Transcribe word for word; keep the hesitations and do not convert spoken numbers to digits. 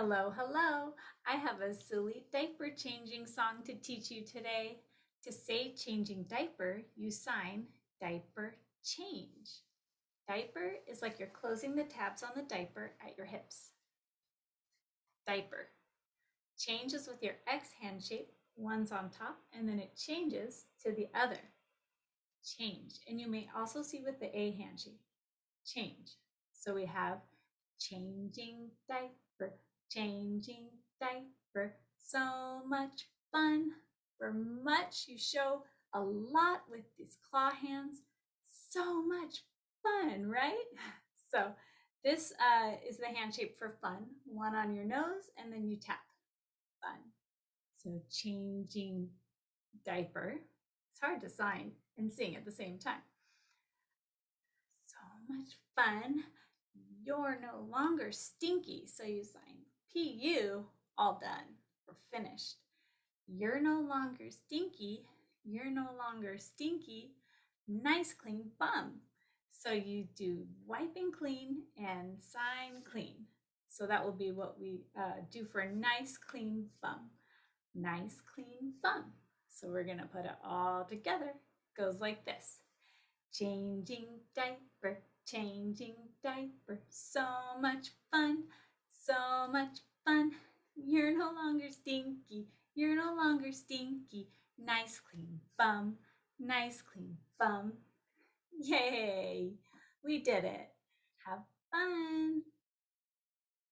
Hello, hello. I have a silly diaper changing song to teach you today. To say changing diaper, you sign diaper change. Diaper is like you're closing the tabs on the diaper at your hips. Diaper. Change is with your X hand shape. One's on top and then it changes to the other. Change. And you may also see with the A hand shape. Change. So we have changing diaper. Changing diaper, so much fun. For much, you show a lot with these claw hands. So much fun, right? So this uh, is the hand shape for fun. One on your nose and then you tap. Fun. So changing diaper. It's hard to sign and sing at the same time. So much fun. You're no longer stinky, so you sign P U, all done, we're finished. You're no longer stinky, you're no longer stinky, nice clean bum. So you do wipe and clean and sign clean. So that will be what we uh, do for nice clean bum. Nice clean bum. So we're gonna put it all together. Goes like this. Changing diaper, changing diaper, so much fun. So much fun. You're no longer stinky. You're no longer stinky. Nice clean bum. Nice clean bum. Yay! We did it. Have fun.